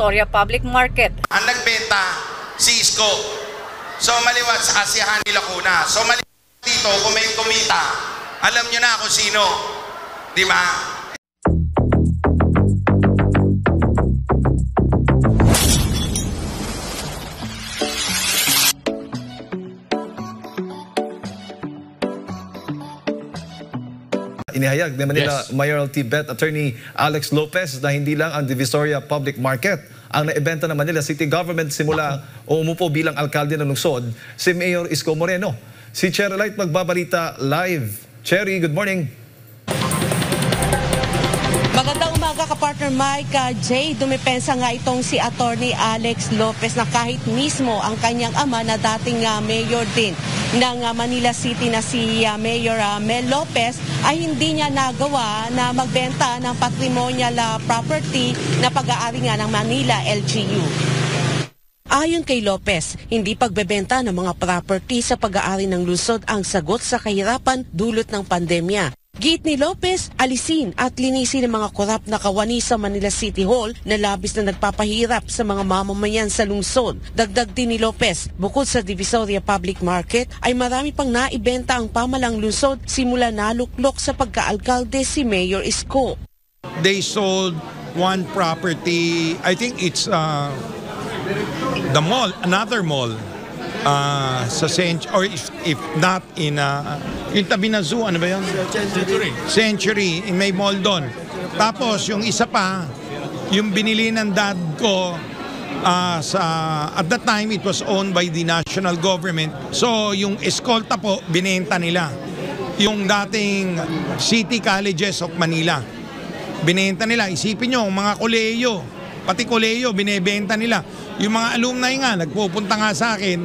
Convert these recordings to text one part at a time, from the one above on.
Divisoria Public Market. Ang nagbenta, si Isko. So maliwat sa kasiyahan nila kuna. So maliwat dito, kung may kumita, alam nyo na kung sino. Di ba? Inihayag ni Manila Mayoralty Bet Attorney Alex Lopez na hindi lang ang Divisoria Public Market ang naibenta ng Manila City Government simula umupo bilang alkalde ng lungsod, si Mayor Isko Moreno. Si Cherry Light magbabalita live. Cherry, good morning. Magandang umaga ka-partner Mike Jay. Dumipensa nga itong si Attorney Alex Lopez na kahit mismo ang kanyang ama na dating mayor din ng Manila City na si Mayor Mel Lopez ay hindi niya nagawa na magbenta ng patrimonial property na pag-aari nga ng Manila LGU. Ayon kay Lopez, hindi pagbebenta ng mga property sa pag-aari ng lungsod ang sagot sa kahirapan dulot ng pandemya. Giit ni Lopez, alisin at linisin ang mga korap na kawani sa Manila City Hall na labis na nagpapahirap sa mga mamamayan sa lungsod. Dagdag din ni Lopez, bukod sa Divisoria Public Market, ay marami pang naibenta ang pamalang lungsod simula naluklok sa pagkaalkalde si Mayor Isko. They sold one property, I think it's the mall, another mall. Sa or if not in yung tabi na zoo, ano ba yun? Century, in may mall doon. Tapos yung isa pa, yung binili ng dad ko at that time it was owned by the national government. So yung Escolta po, binenta nila. Yung dating City Colleges of Manila, binenta nila. Isipin nyo, mga koleyo, pati koleyo, binebenta nila. Yung mga alumni nga, nagpupunta nga sa akin,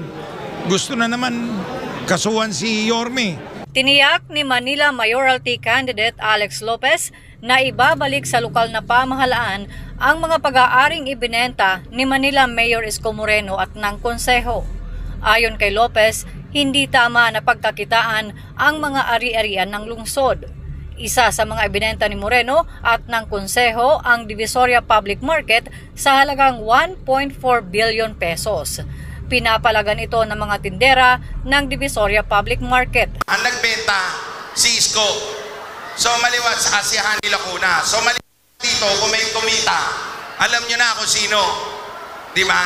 gusto na naman kasuhan si Yorme. Tiniyak ni Manila Mayoralty Candidate Alex Lopez na ibabalik sa lokal na pamahalaan ang mga pag-aaring ibinenta ni Manila Mayor Isko Moreno at ng konseho. Ayon kay Lopez, hindi tama na pagkakitaan ang mga ari-arian ng lungsod. Isa sa mga ibinenta ni Moreno at ng konseho ang Divisoria Public Market sa halagang 1.4 billion pesos. Pinapalagan ito ng mga tindera ng Divisoria Public Market. Ang nagbenta, si Isko. So maliwat sa kasiyahan nila kuna. So maliwat dito, kung may kumita, alam nyo na kung sino. Di ba?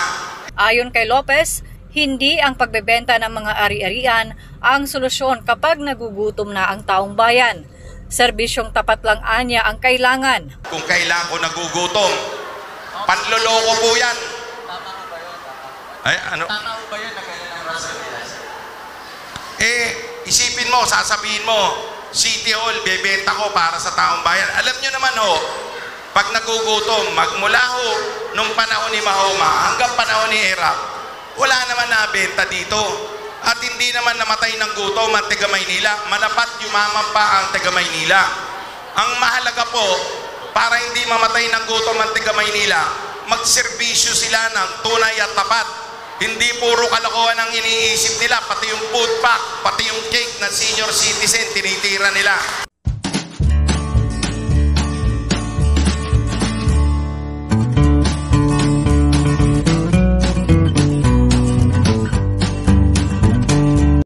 Ayon kay Lopez, hindi ang pagbebenta ng mga ari-arian ang solusyon kapag nagugutom na ang taong bayan. Serbisyong tapat lang anya ang kailangan. Kung kailangan ko nagugutom, panloloko po yan. Ay, ano? Tama ba yun na kailangan rason nila? Isipin mo, sasabihin mo, City Hall, bebenta ko para sa taong bayan. Alam nyo naman ho, pag nagugutom, magmula ho nung panahon ni Mahoma hanggang panahon ni Iraq, wala naman nabenta dito. At hindi naman namatay ng gutom ang taga Maynila. Manapat yumaman pa ang taga Maynila. Ang mahalaga po, para hindi mamatay ng gutom ang taga Maynila, magserbisyo sila ng tunay at tapat. Hindi puro kalokohan ang iniisip nila, pati yung food pack, pati yung cake na senior citizen tinitira nila.